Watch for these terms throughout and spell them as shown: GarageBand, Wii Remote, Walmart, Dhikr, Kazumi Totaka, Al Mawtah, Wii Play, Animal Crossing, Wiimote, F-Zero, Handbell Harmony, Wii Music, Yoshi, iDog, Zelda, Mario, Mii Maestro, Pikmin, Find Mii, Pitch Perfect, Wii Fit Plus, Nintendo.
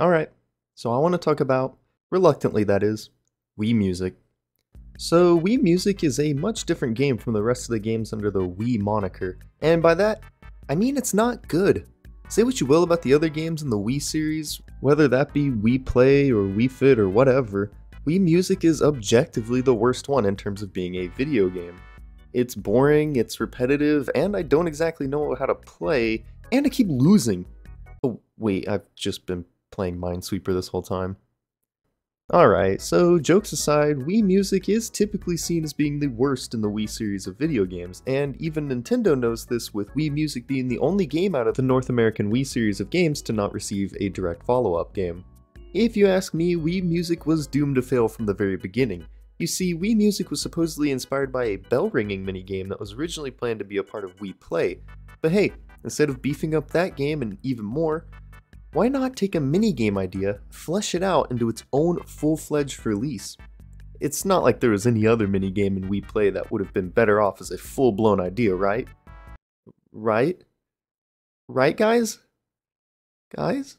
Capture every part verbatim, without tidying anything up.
Alright, so I want to talk about, reluctantly that is, Wii Music. So Wii Music is a much different game from the rest of the games under the Wii moniker, and by that, I mean it's not good. Say what you will about the other games in the Wii series, whether that be Wii Play or Wii Fit or whatever, Wii Music is objectively the worst one in terms of being a video game. It's boring, it's repetitive, and I don't exactly know how to play, and I keep losing. Oh wait, I've just been playing Minesweeper this whole time. Alright, so jokes aside, Wii Music is typically seen as being the worst in the Wii series of video games, and even Nintendo knows this, with Wii Music being the only game out of the North American Wii series of games to not receive a direct follow-up game. If you ask me, Wii Music was doomed to fail from the very beginning. You see, Wii Music was supposedly inspired by a bell-ringing minigame that was originally planned to be a part of Wii Play, but hey, instead of beefing up that game and even more, why not take a minigame idea, flesh it out into its own full-fledged release? It's not like there was any other minigame in Wii Play that would have been better off as a full-blown idea, right? Right? Right, guys? Guys?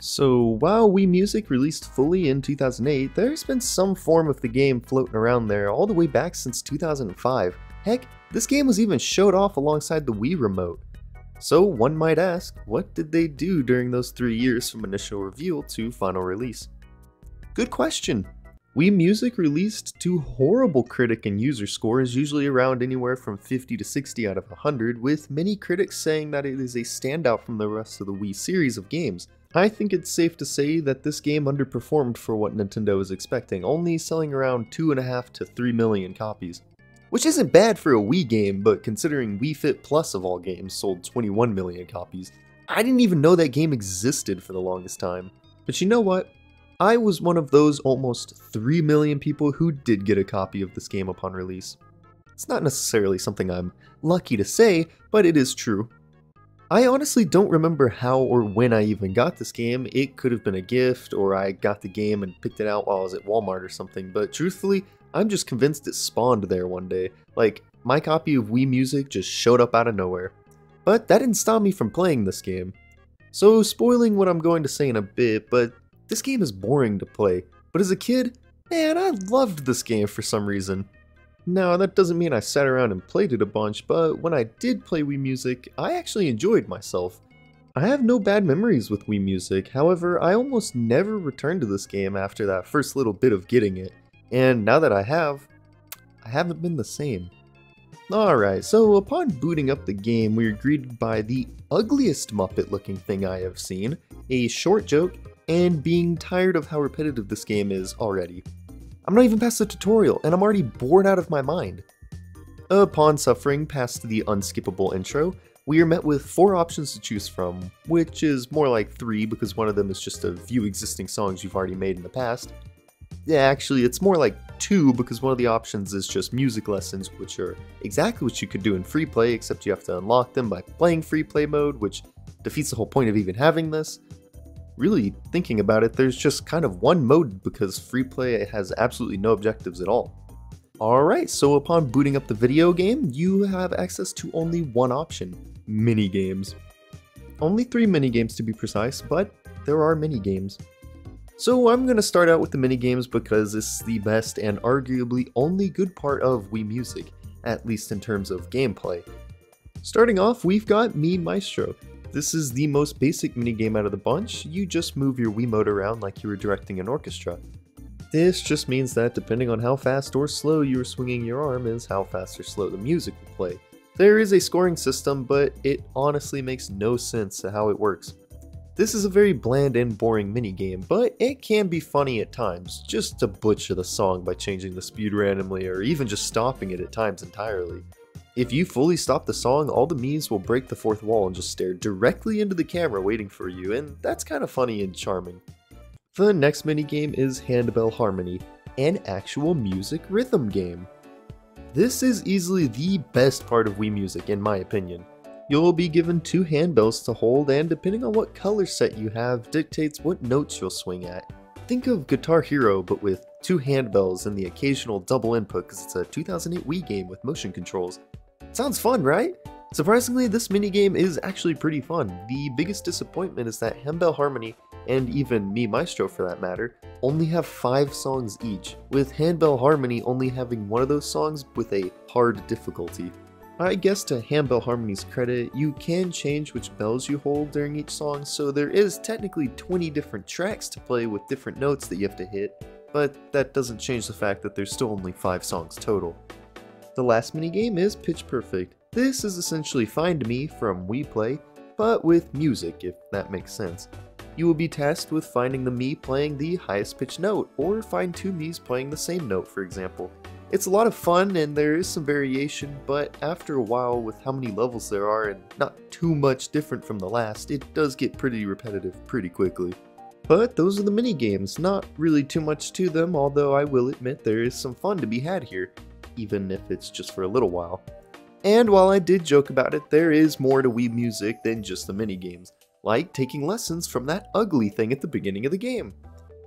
So, while Wii Music released fully in two thousand eight, there's been some form of the game floating around there all the way back since two thousand five. Heck, this game was even showed off alongside the Wii Remote. So one might ask, what did they do during those three years from initial reveal to final release? Good question! Wii Music released to horrible critic and user scores, usually around anywhere from fifty to sixty out of one hundred, with many critics saying that it is a standout from the rest of the Wii series of games. I think it's safe to say that this game underperformed for what Nintendo was expecting, only selling around two point five to three million copies. Which isn't bad for a Wii game, but considering Wii Fit Plus of all games sold twenty-one million copies, I didn't even know that game existed for the longest time. But you know what? I was one of those almost three million people who did get a copy of this game upon release. It's not necessarily something I'm lucky to say, but it is true. I honestly don't remember how or when I even got this game. It could have been a gift, or I got the game and picked it out while I was at Walmart or something, but truthfully, I'm just convinced it spawned there one day. Like, my copy of Wii Music just showed up out of nowhere. But that didn't stop me from playing this game. So, spoiling what I'm going to say in a bit, but this game is boring to play. But as a kid, man, I loved this game for some reason. Now, that doesn't mean I sat around and played it a bunch, but when I did play Wii Music, I actually enjoyed myself. I have no bad memories with Wii Music, however, I almost never returned to this game after that first little bit of getting it, and now that I have, I haven't been the same. Alright, so upon booting up the game, we are greeted by the ugliest Muppet-looking thing I have seen, a short joke, and being tired of how repetitive this game is already. I'm not even past the tutorial, and I'm already bored out of my mind. Upon suffering past the unskippable intro, we are met with four options to choose from, which is more like three because one of them is just a few existing songs you've already made in the past. Yeah, actually, it's more like two because one of the options is just music lessons, which are exactly what you could do in free play, except you have to unlock them by playing free play mode, which defeats the whole point of even having this. Really thinking about it, there's just kind of one mode because free play has absolutely no objectives at all. Alright, so upon booting up the video game, you have access to only one option, minigames. Only three minigames to be precise, but there are minigames. So I'm going to start out with the minigames because this is the best and arguably only good part of Wii Music, at least in terms of gameplay. Starting off, we've got Mii Maestro. This is the most basic minigame out of the bunch. You just move your Wiimote around like you were directing an orchestra. This just means that depending on how fast or slow you are swinging your arm is how fast or slow the music will play. There is a scoring system, but it honestly makes no sense to how it works. This is a very bland and boring minigame, but it can be funny at times, just to butcher the song by changing the speed randomly or even just stopping it at times entirely. If you fully stop the song, all the Miis will break the fourth wall and just stare directly into the camera waiting for you, and that's kind of funny and charming. The next minigame is Handbell Harmony, an actual music rhythm game. This is easily the best part of Wii Music, in my opinion. You'll be given two handbells to hold, and depending on what color set you have, dictates what notes you'll swing at. Think of Guitar Hero, but with two handbells and the occasional double input because it's a two thousand eight Wii game with motion controls. Sounds fun, right? Surprisingly, this minigame is actually pretty fun. The biggest disappointment is that Handbell Harmony, and even Mii Maestro for that matter, only have five songs each, with Handbell Harmony only having one of those songs with a hard difficulty. I guess to Handbell Harmony's credit, you can change which bells you hold during each song, so there is technically twenty different tracks to play with different notes that you have to hit, but that doesn't change the fact that there's still only five songs total. The last minigame is Pitch Perfect. This is essentially Find Mii from Wii Play, but with music, if that makes sense. You will be tasked with finding the Mii playing the highest pitch note, or find two Miis playing the same note, for example. It's a lot of fun and there is some variation, but after a while, with how many levels there are and not too much different from the last, it does get pretty repetitive pretty quickly. But those are the minigames, not really too much to them, although I will admit there is some fun to be had here, even if it's just for a little while. And while I did joke about it, there is more to Wii Music than just the minigames, like taking lessons from that ugly thing at the beginning of the game.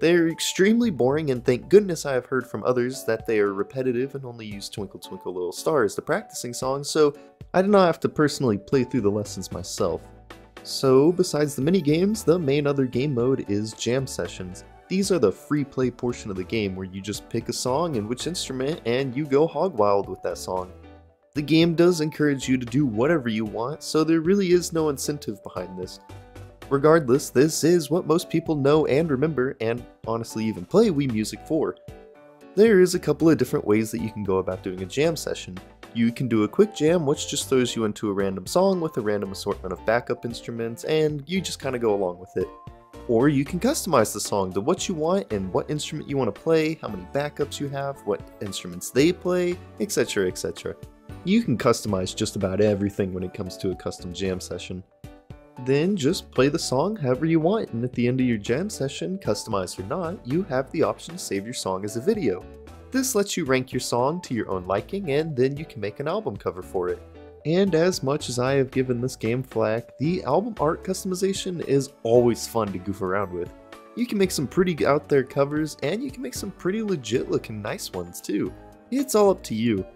They're extremely boring, and thank goodness I have heard from others that they are repetitive and only use Twinkle Twinkle Little Star as the practicing song, so I did not have to personally play through the lessons myself. So besides the minigames, the main other game mode is jam sessions. These are the free play portion of the game where you just pick a song and which instrument and you go hog wild with that song. The game does encourage you to do whatever you want, so there really is no incentive behind this. Regardless, this is what most people know and remember, and honestly even play Wii Music for. There is a couple of different ways that you can go about doing a jam session. You can do a quick jam, which just throws you into a random song with a random assortment of backup instruments, and you just kind of go along with it. Or you can customize the song to what you want and what instrument you want to play, how many backups you have, what instruments they play, et cetera, et cetera. You can customize just about everything when it comes to a custom jam session. Then just play the song however you want, and at the end of your jam session, customized or not, you have the option to save your song as a video. This lets you rank your song to your own liking, and then you can make an album cover for it. And as much as I have given this game flack, the album art customization is always fun to goof around with. You can make some pretty out there covers, and you can make some pretty legit looking nice ones too. It's all up to you.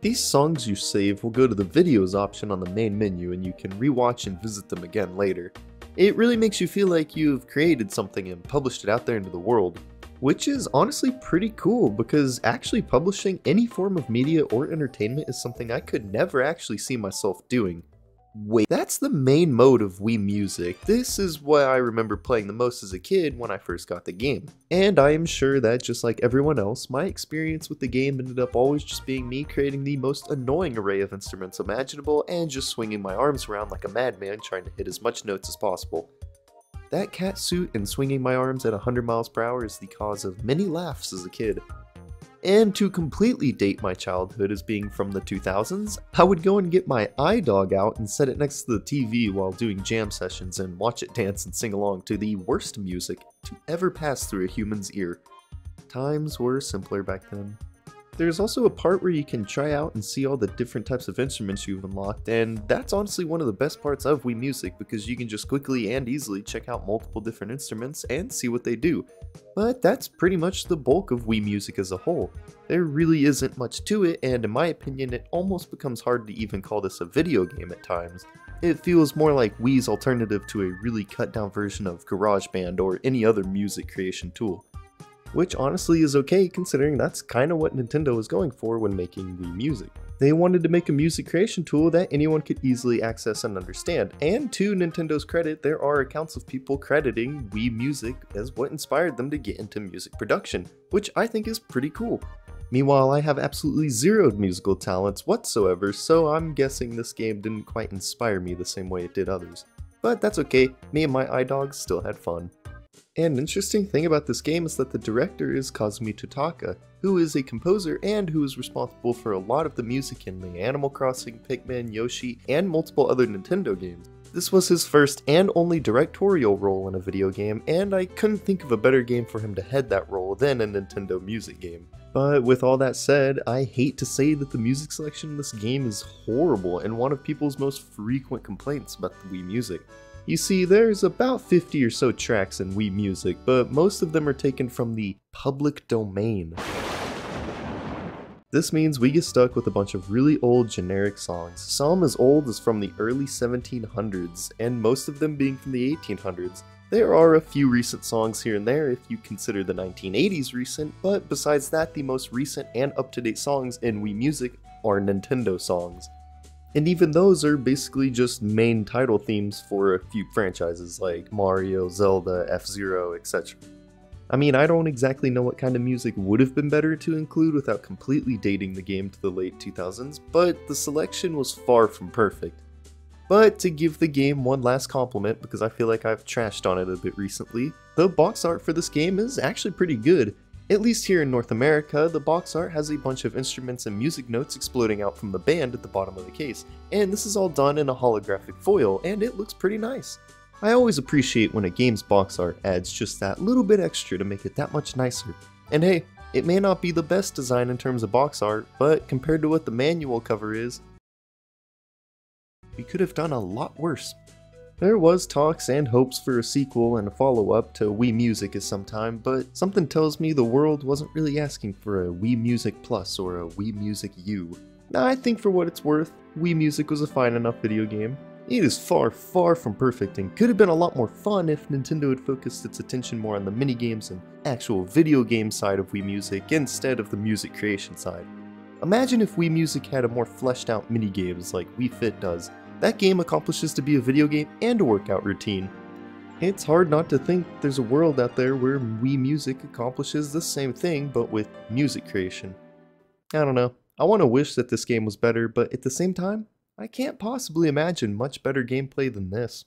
These songs you save will go to the videos option on the main menu, and you can rewatch and visit them again later. It really makes you feel like you've created something and published it out there into the world, which is honestly pretty cool, because actually publishing any form of media or entertainment is something I could never actually see myself doing. Wait, that's the main mode of Wii Music. This is what I remember playing the most as a kid when I first got the game. And I am sure that just like everyone else, my experience with the game ended up always just being me creating the most annoying array of instruments imaginable and just swinging my arms around like a madman trying to hit as much notes as possible. That cat suit and swinging my arms at one hundred miles per hour is the cause of many laughs as a kid. And to completely date my childhood as being from the two thousands, I would go and get my iDog out and set it next to the T V while doing jam sessions and watch it dance and sing along to the worst music to ever pass through a human's ear. Times were simpler back then. There's also a part where you can try out and see all the different types of instruments you've unlocked, and that's honestly one of the best parts of Wii Music, because you can just quickly and easily check out multiple different instruments and see what they do. But that's pretty much the bulk of Wii Music as a whole. There really isn't much to it, and in my opinion it almost becomes hard to even call this a video game at times. It feels more like Wii's alternative to a really cut down version of GarageBand or any other music creation tool. Which honestly is okay, considering that's kinda what Nintendo was going for when making Wii Music. They wanted to make a music creation tool that anyone could easily access and understand, and to Nintendo's credit, there are accounts of people crediting Wii Music as what inspired them to get into music production, which I think is pretty cool. Meanwhile, I have absolutely zero musical talents whatsoever, so I'm guessing this game didn't quite inspire me the same way it did others. But that's okay, me and my iDog still had fun. An interesting thing about this game is that the director is Kazumi Totaka, who is a composer and who is responsible for a lot of the music in the Animal Crossing, Pikmin, Yoshi, and multiple other Nintendo games. This was his first and only directorial role in a video game, and I couldn't think of a better game for him to head that role than a Nintendo music game. But with all that said, I hate to say that the music selection in this game is horrible and one of people's most frequent complaints about the Wii Music. You see, there's about fifty or so tracks in Wii Music, but most of them are taken from the public domain. This means we get stuck with a bunch of really old generic songs, some as old as from the early seventeen hundreds, and most of them being from the eighteen hundreds. There are a few recent songs here and there if you consider the nineteen eighties recent, but besides that, the most recent and up-to-date songs in Wii Music are Nintendo songs. And even those are basically just main title themes for a few franchises like Mario, Zelda, F-Zero, et cetera. I mean, I don't exactly know what kind of music would have been better to include without completely dating the game to the late two thousands, but the selection was far from perfect. But to give the game one last compliment, because I feel like I've trashed on it a bit recently, the box art for this game is actually pretty good. At least here in North America, the box art has a bunch of instruments and music notes exploding out from the band at the bottom of the case, and this is all done in a holographic foil, and it looks pretty nice. I always appreciate when a game's box art adds just that little bit extra to make it that much nicer. And hey, it may not be the best design in terms of box art, but compared to what the manual cover is, we could have done a lot worse. There was talks and hopes for a sequel and a follow-up to Wii Music at some time, but something tells me the world wasn't really asking for a Wii Music Plus or a Wii Music U. Now, I think for what it's worth, Wii Music was a fine enough video game. It is far, far from perfect and could have been a lot more fun if Nintendo had focused its attention more on the minigames and actual video game side of Wii Music instead of the music creation side. Imagine if Wii Music had a more fleshed out minigames like Wii Fit does. That game accomplishes to be a video game and a workout routine. It's hard not to think there's a world out there where Wii Music accomplishes the same thing but with music creation. I don't know, I want to wish that this game was better, but at the same time, I can't possibly imagine much better gameplay than this.